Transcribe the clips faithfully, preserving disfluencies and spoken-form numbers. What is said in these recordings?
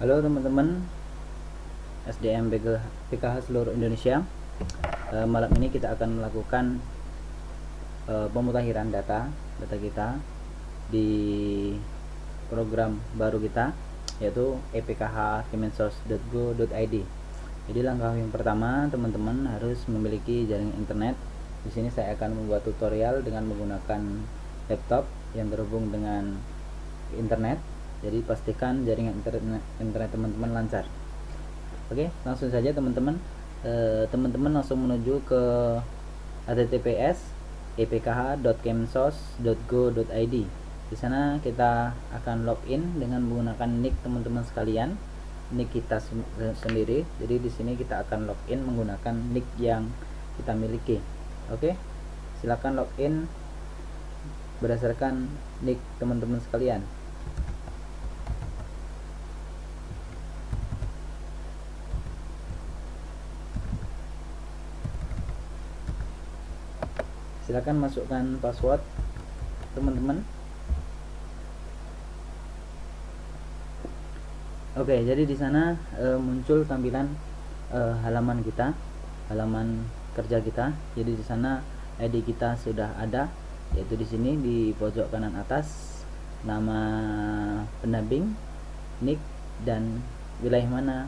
Halo teman-teman S D M P K H seluruh Indonesia. E, malam ini kita akan melakukan e, pemutakhiran data data kita di program baru kita, yaitu e p k h dot kemensos dot go dot i d. Jadi langkah yang pertama, teman-teman harus memiliki jaringan internet. Di sini saya akan membuat tutorial dengan menggunakan laptop yang terhubung dengan internet. Jadi pastikan jaringan internet, internet teman-teman lancar. Oke, langsung saja teman-teman. E, teman-teman langsung menuju ke h t t p s slash e p k h dot kemensos dot go dot i d. Di sana kita akan login dengan menggunakan nik teman-teman sekalian, nik kita sem sendiri. Jadi di sini kita akan login menggunakan nik yang kita miliki. Oke, silakan login berdasarkan nik teman-teman sekalian. Silakan masukkan password teman-teman. Oke, jadi di sana e, muncul tampilan e, halaman kita, halaman kerja kita. Jadi di sana I D kita sudah ada, yaitu di sini di pojok kanan atas, nama pendamping, nik, dan wilayah mana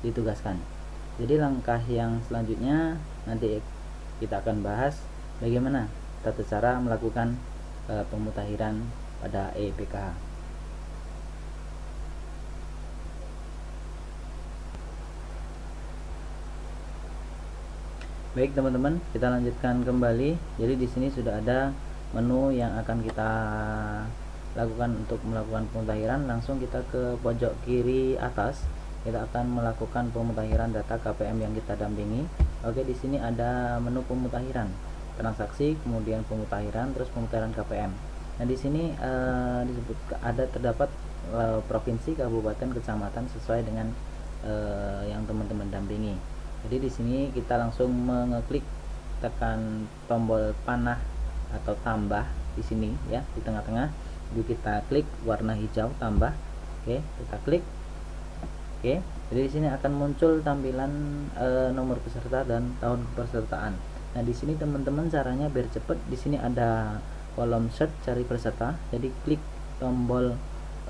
ditugaskan. Jadi langkah yang selanjutnya nanti kita akan bahas bagaimana tata cara melakukan e, pemutakhiran pada e p k h. Baik teman-teman, kita lanjutkan kembali. Jadi di sini sudah ada menu yang akan kita lakukan untuk melakukan pemutakhiran. Langsung kita ke pojok kiri atas, kita akan melakukan pemutakhiran data K P M yang kita dampingi. Oke, di sini ada menu pemutakhiran transaksi, kemudian pemutakhiran, terus pemutakhiran K P M. Nah di sini e, disebut ada terdapat e, provinsi, kabupaten, kecamatan sesuai dengan e, yang teman-teman dampingi. Jadi di sini kita langsung mengeklik tekan tombol panah atau tambah di sini ya, di tengah-tengah. Jadi kita klik warna hijau tambah. Oke, kita klik. Oke, jadi di sini akan muncul tampilan e, nomor peserta dan tahun kepesertaan. Nah di sini teman-teman caranya biar cepat, di sini ada kolom search cari peserta, jadi klik tombol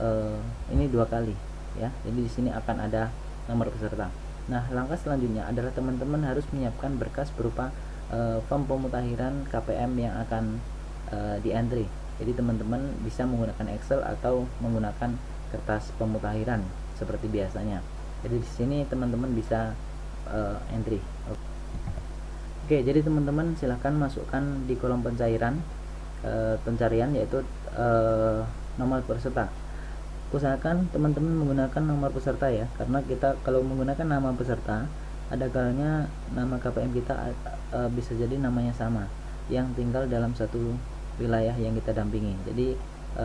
uh, ini dua kali ya. Jadi di sini akan ada nomor peserta. Nah langkah selanjutnya adalah teman-teman harus menyiapkan berkas berupa uh, form pemutakhiran K P M yang akan uh, dientry. Jadi teman-teman bisa menggunakan Excel atau menggunakan kertas pemutakhiran seperti biasanya. Jadi di sini teman-teman bisa uh, entry. Okay. Oke, jadi teman-teman silahkan masukkan di kolom pencairan e, pencarian, yaitu e, nomor peserta. Usahakan teman-teman menggunakan nomor peserta ya, karena kita kalau menggunakan nama peserta ada kalanya nama K P M kita e, bisa jadi namanya sama yang tinggal dalam satu wilayah yang kita dampingi. Jadi e,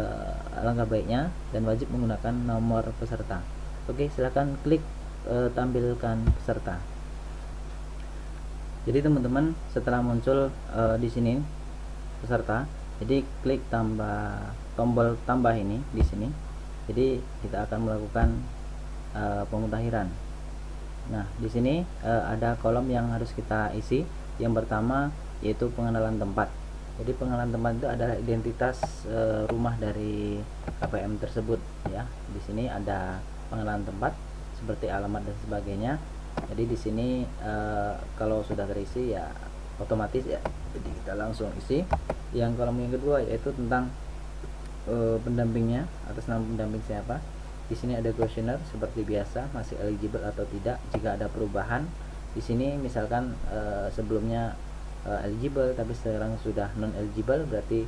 alangkah baiknya dan wajib menggunakan nomor peserta. Oke, silahkan klik e, tampilkan peserta. Jadi teman-teman setelah muncul e, di sini peserta, jadi klik tambah tombol tambah ini di sini. Jadi kita akan melakukan e, pemutakhiran. Nah di sini e, ada kolom yang harus kita isi. Yang pertama yaitu pengenalan tempat. Jadi pengenalan tempat itu adalah identitas e, rumah dari K P M tersebut ya. Di sini ada pengenalan tempat seperti alamat dan sebagainya. Jadi di sini e, kalau sudah terisi ya otomatis ya. Jadi kita langsung isi. Yang kolom yang kedua yaitu tentang e, pendampingnya, atas nama pendamping siapa. Di sini ada kuesioner seperti biasa, masih eligible atau tidak. Jika ada perubahan di sini misalkan e, sebelumnya e, eligible tapi sekarang sudah non eligible, berarti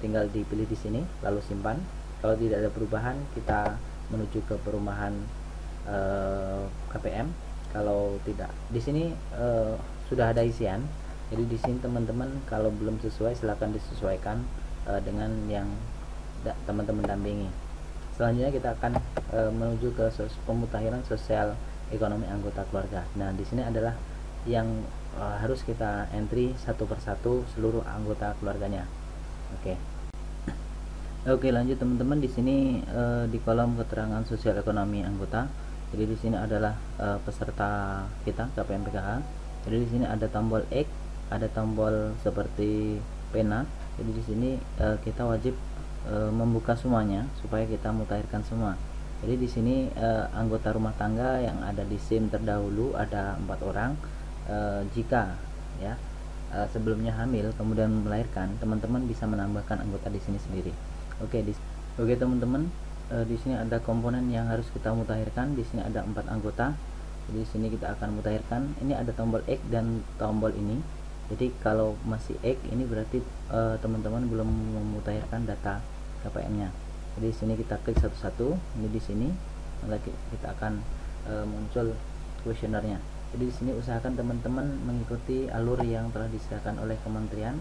tinggal dipilih di sini lalu simpan. Kalau tidak ada perubahan kita menuju ke perumahan e, K P M. Kalau tidak, di sini e, sudah ada isian. Jadi di sini teman-teman kalau belum sesuai silahkan disesuaikan e, dengan yang teman-teman dampingi. Selanjutnya kita akan e, menuju ke sos pemutakhiran sosial ekonomi anggota keluarga. Nah di sini adalah yang e, harus kita entry satu persatu seluruh anggota keluarganya. Oke. Oke lanjut teman-teman, di sini e, di kolom keterangan sosial ekonomi anggota Jadi di sini adalah uh, peserta kita K P M P K H. Jadi di sini ada tombol X, ada tombol seperti pena. Jadi di sini uh, kita wajib uh, membuka semuanya supaya kita mutakhirkan semua. Jadi di sini uh, anggota rumah tangga yang ada di SIM terdahulu ada empat orang. Uh, jika ya uh, sebelumnya hamil kemudian melahirkan, teman-teman bisa menambahkan anggota di sini sendiri. Oke, di Oke teman-teman, uh, di sini ada komponen yang harus kita mutakhirkan. Di sini ada empat anggota. Di sini kita akan mutakhirkan. Ini ada tombol X dan tombol ini. Jadi kalau masih X ini berarti teman-teman uh, belum memutakhirkan data K P M-nya. Jadi di sini kita klik satu-satu. Ini di sini kita akan uh, muncul kuesionernya. Jadi di sini usahakan teman-teman mengikuti alur yang telah disediakan oleh kementerian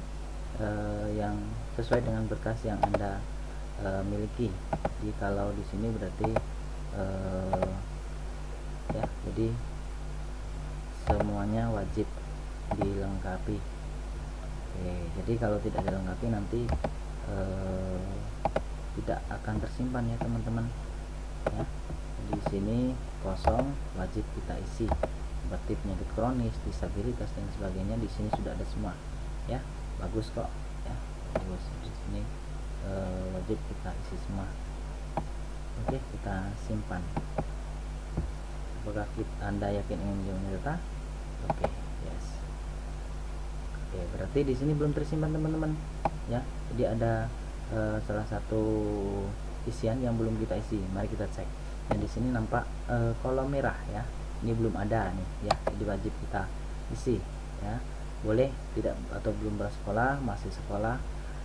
uh, yang sesuai dengan berkas yang Anda miliki. Jadi kalau di sini berarti uh, ya, jadi semuanya wajib dilengkapi. Oke, jadi kalau tidak dilengkapi nanti uh, tidak akan tersimpan ya teman-teman. Ya, di sini kosong wajib kita isi. Seperti penyakit kronis, disabilitas dan sebagainya di sini sudah ada semua. Ya, bagus kok. Ya, bagus di sini. Uh, wajib kita isi semua. Oke, kita simpan. Apakah kita, Anda yakin ingin mengunduh data? Oke, yes. Oke, berarti di sini belum tersimpan teman-teman. Ya, jadi ada uh, salah satu isian yang belum kita isi. Mari kita cek. Dan di sini nampak uh, kolom merah ya. Ini belum ada nih ya. Jadi wajib kita isi ya. Boleh tidak atau belum bersekolah, masih sekolah.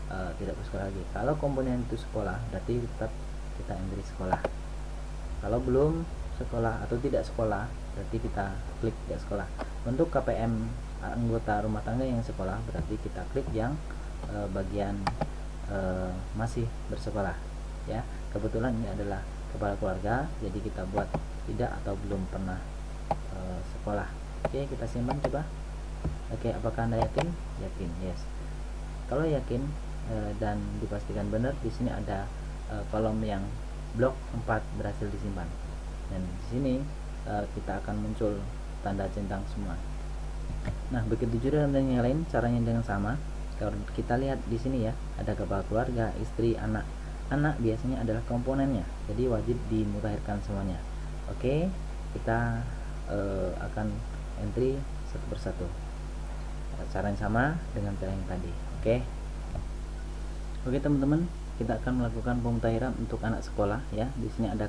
Uh, tidak bersekolah lagi. Kalau komponen itu sekolah, berarti tetap kita entry sekolah. Kalau belum sekolah atau tidak sekolah, berarti kita klik tidak sekolah. Untuk K P M anggota rumah tangga yang sekolah, berarti kita klik yang uh, bagian uh, masih bersekolah. Ya, kebetulan ini adalah kepala keluarga, jadi kita buat tidak atau belum pernah uh, sekolah. Oke, kita simpan coba. Oke, apakah Anda yakin? Yakin, yes. Kalau yakin dan dipastikan benar, di sini ada uh, kolom yang blok empat berhasil disimpan. Dan di sini uh, kita akan muncul tanda centang semua. Nah, begitu juga dengan yang lain, caranya dengan sama. Kalau kita lihat di sini ya, ada kepala keluarga, istri, anak. Anak biasanya adalah komponennya, jadi wajib dimutakhirkan semuanya. Oke, kita uh, akan entry satu persatu. Cara yang sama dengan cara yang tadi. Oke. Oke teman-teman, kita akan melakukan pemutakhiran untuk anak sekolah ya. Di sini ada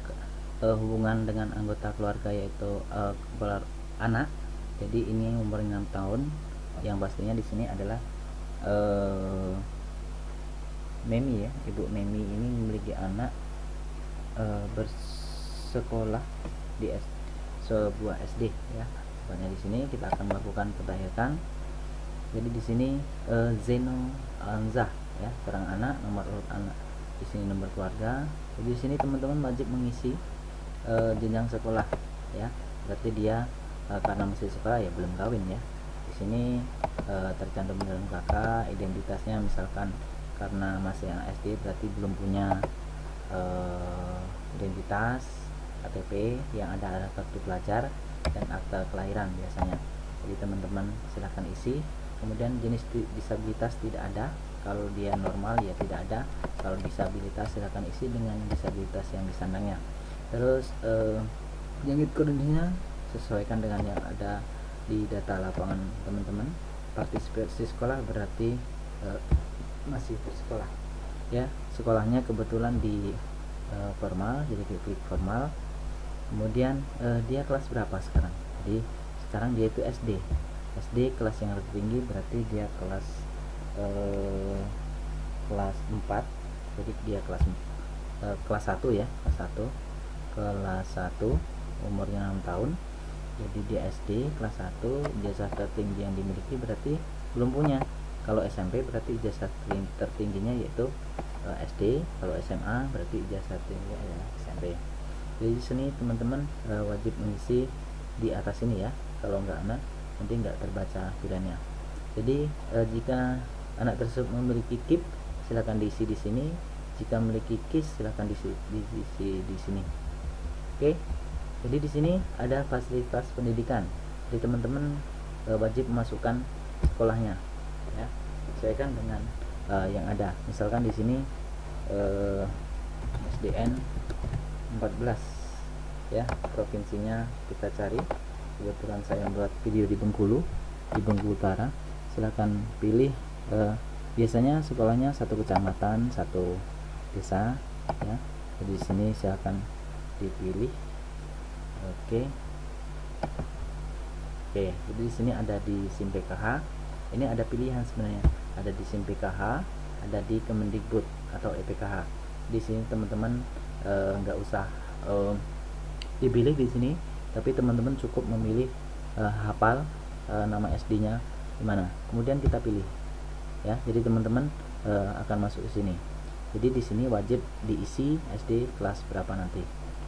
uh, hubungan dengan anggota keluarga yaitu uh, kepala anak. Jadi ini umur enam tahun, yang pastinya di sini adalah uh, Mimi ya. Ibu Mimi ini memiliki anak uh, bersekolah di S sebuah S D ya. Makanya di sini kita akan melakukan pemutakhiran. Jadi di sini uh, Zeno Anza ya, terang anak, nomor urut anak, di sini nomor keluarga. Jadi di sini teman-teman wajib mengisi e, jenjang sekolah ya, berarti dia e, karena masih sekolah ya, belum kawin ya. Di sini e, tercantum dalam K K, identitasnya misalkan karena masih anak S D berarti belum punya e, identitas, K T P, yang ada kartu pelajar dan akta kelahiran biasanya. Jadi teman-teman silahkan isi. Kemudian jenis disabilitas tidak ada. Kalau dia normal ya tidak ada. Kalau disabilitas silakan isi dengan disabilitas yang disandangnya. Terus eh, penyakit kronisnya sesuaikan dengan yang ada di data lapangan teman-teman. Partisipasi sekolah berarti eh, masih bersekolah ya. Sekolahnya kebetulan di eh, formal, jadi klik formal. Kemudian eh, dia kelas berapa sekarang? Jadi sekarang dia itu S D. S D kelas yang lebih tinggi berarti dia kelas Eh, kelas empat. Jadi dia kelas eh, kelas satu ya, kelas satu. Kelas satu umurnya enam tahun. Jadi dia S D kelas satu. Ijazah tertinggi yang dimiliki berarti belum punya. Kalau S M P berarti ijazah tertingginya yaitu eh, S D. Kalau S M A berarti ijazah tertingginya ya, S M P. Jadi di sini teman-teman eh, wajib mengisi di atas ini ya. Kalau enggak anak nanti enggak terbaca pilihannya. Jadi eh, jika anak tersebut memiliki K I P, silakan diisi di sini. Jika memiliki K I S, silakan diisi di, diisi di sini. Oke, Jadi di sini ada fasilitas pendidikan. Jadi teman-teman e, wajib memasukkan sekolahnya, ya, sesuaikan dengan e, yang ada. Misalkan di sini e, S D N empat belas, ya, provinsinya kita cari. Kebetulan saya buat video di Bengkulu, di Bengkulu Utara. Silahkan pilih. E, biasanya sekolahnya satu kecamatan, satu desa, ya. Jadi di sini silahkan dipilih. Oke, oke. Jadi di sini ada di SIM P K H. Ini ada pilihan sebenarnya. Ada di SIM P K H, ada di Kemendikbud atau E P K H. Di sini teman-teman nggak usah e, dipilih di sini, tapi teman-teman cukup memilih e, hafal e, nama S D-nya gimana. Kemudian kita pilih, ya. Jadi teman-teman e, akan masuk ke sini. Jadi di sini wajib diisi S D kelas berapa nanti,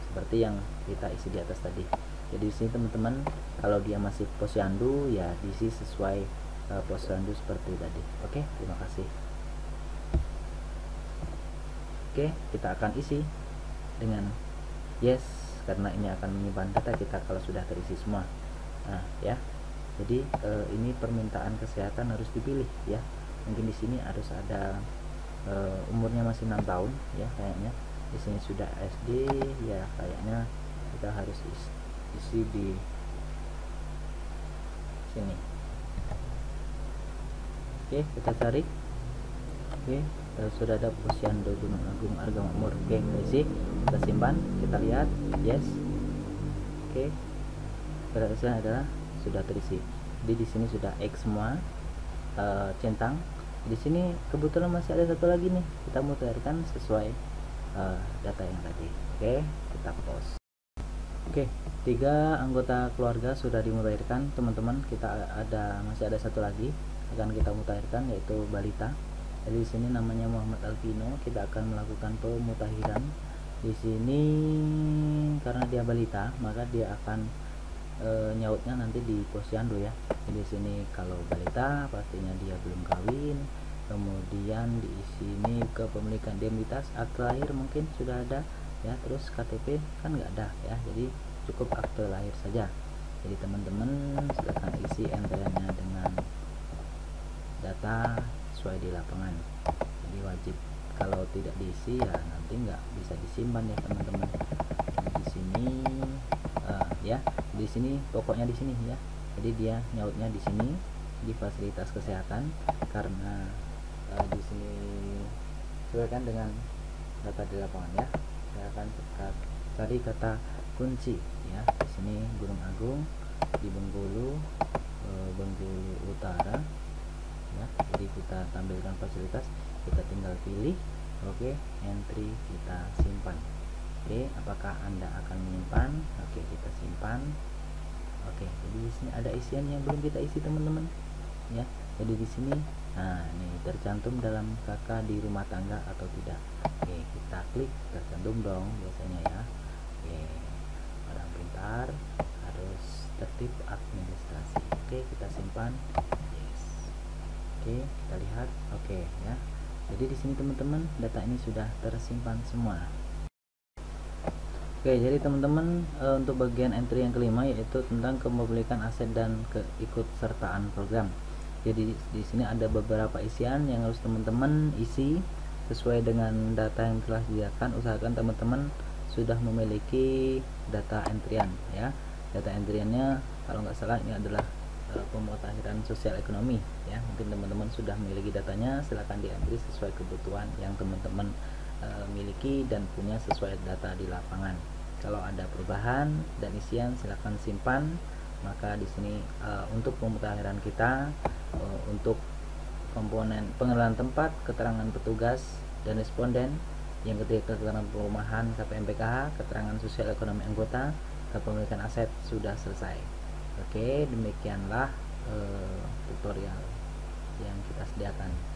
seperti yang kita isi di atas tadi. Jadi di sini teman-teman, kalau dia masih posyandu, ya diisi sesuai uh, posyandu seperti tadi. Oke, terima kasih. Oke, kita akan isi dengan yes, karena ini akan menyimpan data kita kalau sudah terisi semua. Nah, ya. Jadi uh, ini permintaan kesehatan harus dipilih, ya. Mungkin di sini harus ada uh, umurnya masih enam tahun, ya, kayaknya. Di sini sudah S D, ya, kayaknya kita harus isi, isi di sini. Oke, kita tarik. Oke, eh, sudah ada posyandu Gunung Agung Agama Umur. Oke, kita isi, kita simpan, kita lihat, yes. Oke, berhasil adalah sudah terisi. Jadi di sini sudah X semua, eh, centang. Di sini kebetulan masih ada satu lagi nih, kita mutarkan sesuai Uh, data yang tadi. Oke, kita pause. Oke, tiga anggota keluarga sudah dimutakhirkan, teman-teman. Kita ada masih ada satu lagi akan kita mutakhirkan, yaitu balita. Jadi di sini namanya Muhammad Alvino. Kita akan melakukan pemutakhiran di sini karena dia balita, maka dia akan uh, nyautnya nanti di posyandu, ya. Jadi di sini kalau balita pastinya dia belum kawin. Kemudian di sini kepemilikan identitas, akte lahir mungkin sudah ada, ya. Terus K T P kan nggak ada, ya. Jadi cukup akte lahir saja. Jadi teman-teman silakan isi M T N-nya dengan data sesuai di lapangan. Jadi wajib, kalau tidak diisi ya nanti nggak bisa disimpan, ya teman-teman. Di sini uh, ya, di sini pokoknya di sini, ya. Jadi dia nyautnya di sini di fasilitas kesehatan karena Uh, di sini sesuaikan dengan data di lapangan, ya. Saya akan cari kata kunci, ya. Di sini Gunung Agung di Bengkulu, uh, Bengkulu Utara, ya. Jadi kita tampilkan fasilitas, kita tinggal pilih. Oke, entry kita simpan. Oke, apakah Anda akan menyimpan? Oke, kita simpan. Oke, jadi di sini ada isian yang belum kita isi, teman-teman, ya. Jadi di sini, nah, ini tercantum dalam K K di rumah tangga atau tidak. Oke, kita klik tercantum dong biasanya, ya. Oke, orang pintar harus tertib administrasi. Oke, kita simpan, yes. Oke, kita lihat. Oke, ya. Jadi di sini teman-teman data ini sudah tersimpan semua. Oke, jadi teman-teman e, untuk bagian entry yang kelima, yaitu tentang kepemilikan aset dan keikutsertaan program. Jadi di sini ada beberapa isian yang harus teman-teman isi sesuai dengan data yang telah disediakan. Usahakan teman-teman sudah memiliki data entrian, ya. Data entriannya kalau nggak salah ini adalah uh, pemutakhiran sosial ekonomi, ya. Mungkin teman-teman sudah memiliki datanya, silahkan diantri sesuai kebutuhan yang teman-teman uh, miliki dan punya sesuai data di lapangan. Kalau ada perubahan dan isian silahkan simpan. Maka di sini uh, untuk pemutakhiran kita, uh, untuk komponen pengenalan tempat, keterangan petugas dan responden, yang ketiga keterangan perumahan K P M P K H, keterangan sosial ekonomi anggota, kepemilikan aset sudah selesai. Oke, demikianlah uh, tutorial yang kita sediakan.